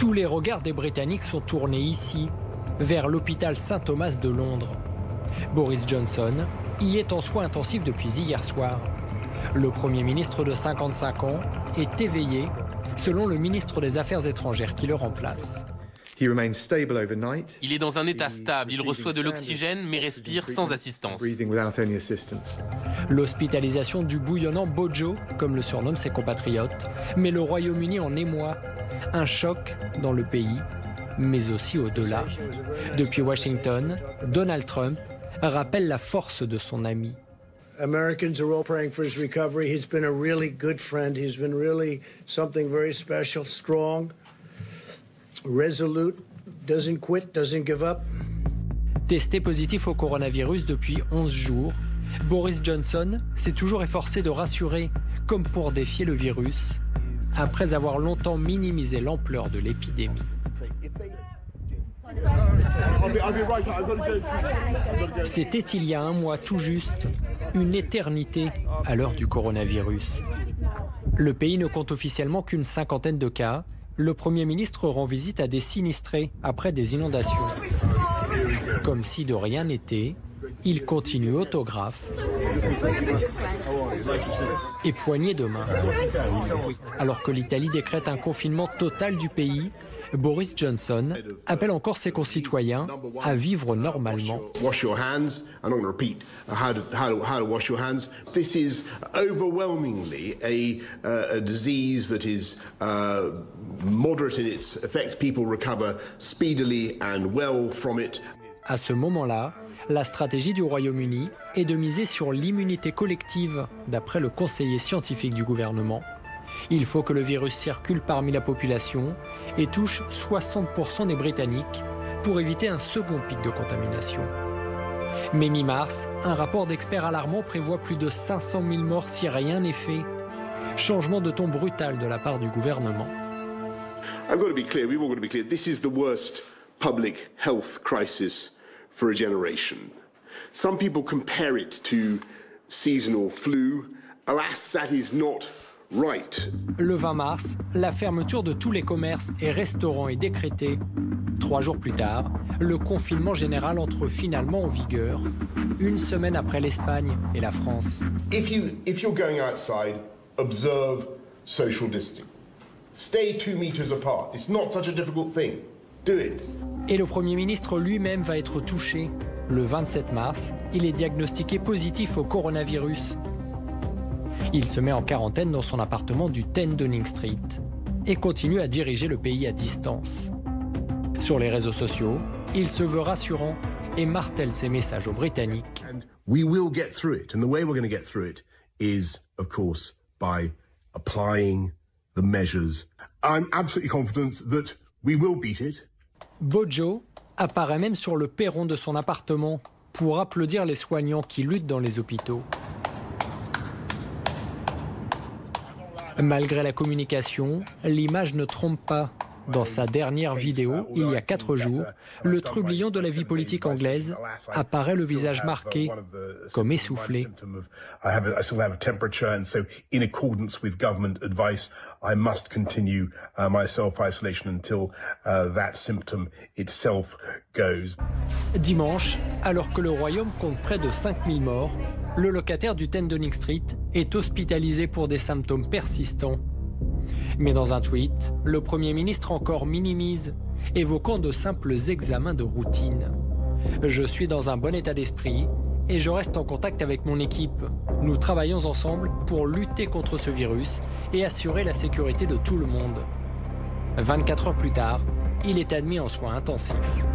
Tous les regards des Britanniques sont tournés ici, vers l'hôpital Saint-Thomas de Londres. Boris Johnson y est en soins intensifs depuis hier soir. Le Premier ministre de 55 ans est éveillé, selon le ministre des Affaires étrangères qui le remplace. Il est dans un état stable, il reçoit de l'oxygène mais respire sans assistance. L'hospitalisation du bouillonnant Bojo, comme le surnomment ses compatriotes, met le Royaume-Uni en émoi. Un choc dans le pays, mais aussi au-delà. Depuis Washington, Donald Trump rappelle la force de son ami. Americans are all praying for his recovery. He's been a really good friend. He's been really something very special, strong. Resolute, doesn't quit, doesn't give up. Testé positif au coronavirus depuis 11 jours, Boris Johnson s'est toujours efforcé de rassurer, comme pour défier le virus, après avoir longtemps minimisé l'ampleur de l'épidémie. C'était il y a un mois tout juste, une éternité à l'heure du coronavirus. Le pays ne compte officiellement qu'une cinquantaine de cas. Le Premier ministre rend visite à des sinistrés après des inondations. Comme si de rien n'était, il continue autographe et poignée de main. Alors que l'Italie décrète un confinement total du pays, Boris Johnson appelle encore ses concitoyens à vivre normalement. À ce moment-là, la stratégie du Royaume-Uni est de miser sur l'immunité collective, d'après le conseiller scientifique du gouvernement. Il faut que le virus circule parmi la population et touche 60% des Britanniques pour éviter un second pic de contamination. Mais mi-mars, un rapport d'experts alarmant prévoit plus de 500 000 morts si rien n'est fait. Changement de ton brutal de la part du gouvernement. I've got to be clear, we've all got to be clear. This is the worst public health crisis for a generation. Some people compare it to seasonal flu. Alas, that is not right. Le 20 mars, la fermeture de tous les commerces et restaurants est décrétée. 3 jours plus tard, le confinement général entre finalement en vigueur, une semaine après l'Espagne et la France. If you're going outside, observe social distancing. Stay 2 meters apart. It's not such a difficult thing. Do it. Et le Premier ministre lui-même va être touché. Le 27 mars, il est diagnostiqué positif au coronavirus. Il se met en quarantaine dans son appartement du 10 Downing Street et continue à diriger le pays à distance. Sur les réseaux sociaux, il se veut rassurant et martèle ses messages aux Britanniques. We will get through it, and the way we're going to get through it is, of course, by applying the measures. I'm absolutely confident that we will beat it. Bojo apparaît même sur le perron de son appartement pour applaudir les soignants qui luttent dans les hôpitaux. Malgré la communication, l'image ne trompe pas. Dans sa dernière vidéo, il y a 4 jours, le trublion de la vie politique anglaise apparaît le visage marqué, comme essoufflé. Dimanche, alors que le Royaume compte près de 5000 morts, le locataire du 10 Downing Street est hospitalisé pour des symptômes persistants. Mais dans un tweet, le Premier ministre encore minimise, évoquant de simples examens de routine. « Je suis dans un bon état d'esprit et je reste en contact avec mon équipe. Nous travaillons ensemble pour lutter contre ce virus et assurer la sécurité de tout le monde. » 24 heures plus tard, il est admis en soins intensifs.